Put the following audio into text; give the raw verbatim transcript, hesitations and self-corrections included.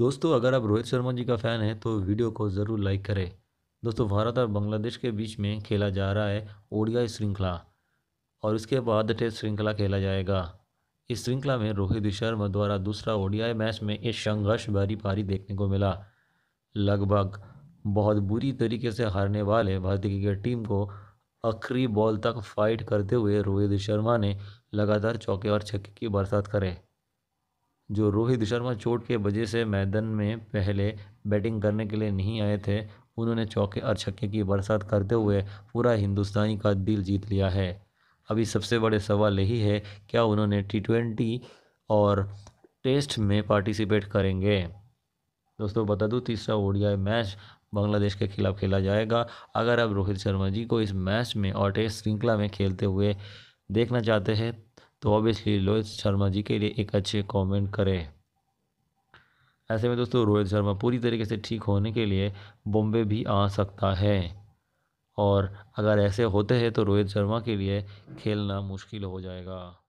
दोस्तों अगर आप रोहित शर्मा जी का फ़ैन हैं तो वीडियो को ज़रूर लाइक करें। दोस्तों भारत और बांग्लादेश के बीच में खेला जा रहा है ओडीआई श्रृंखला और इसके बाद टेस्ट श्रृंखला खेला जाएगा। इस श्रृंखला में रोहित शर्मा द्वारा दूसरा ओडीआई मैच में एक संघर्ष भरी पारी देखने को मिला। लगभग बहुत बुरी तरीके से हारने वाले भारतीय क्रिकेट टीम को आखिरी बॉल तक फाइट करते हुए रोहित शर्मा ने लगातार चौके और छक्के की बरसात करे। जो रोहित शर्मा चोट के वजह से मैदान में पहले बैटिंग करने के लिए नहीं आए थे, उन्होंने चौके और छक्के की बरसात करते हुए पूरा हिंदुस्तानी का दिल जीत लिया है। अभी सबसे बड़े सवाल यही है, क्या उन्होंने टी ट्वेंटी और टेस्ट में पार्टिसिपेट करेंगे। दोस्तों बता दूं, तीसरा ओडीआई मैच बांग्लादेश के खिलाफ खेला जाएगा। अगर आप रोहित शर्मा जी को इस मैच में और टेस्ट श्रृंखला में खेलते हुए देखना चाहते हैं तो ऑब्वियसली रोहित शर्मा जी के लिए एक अच्छे कमेंट करें। ऐसे में दोस्तों रोहित शर्मा पूरी तरीके से ठीक होने के लिए बॉम्बे भी आ सकता है और अगर ऐसे होते हैं तो रोहित शर्मा के लिए खेलना मुश्किल हो जाएगा।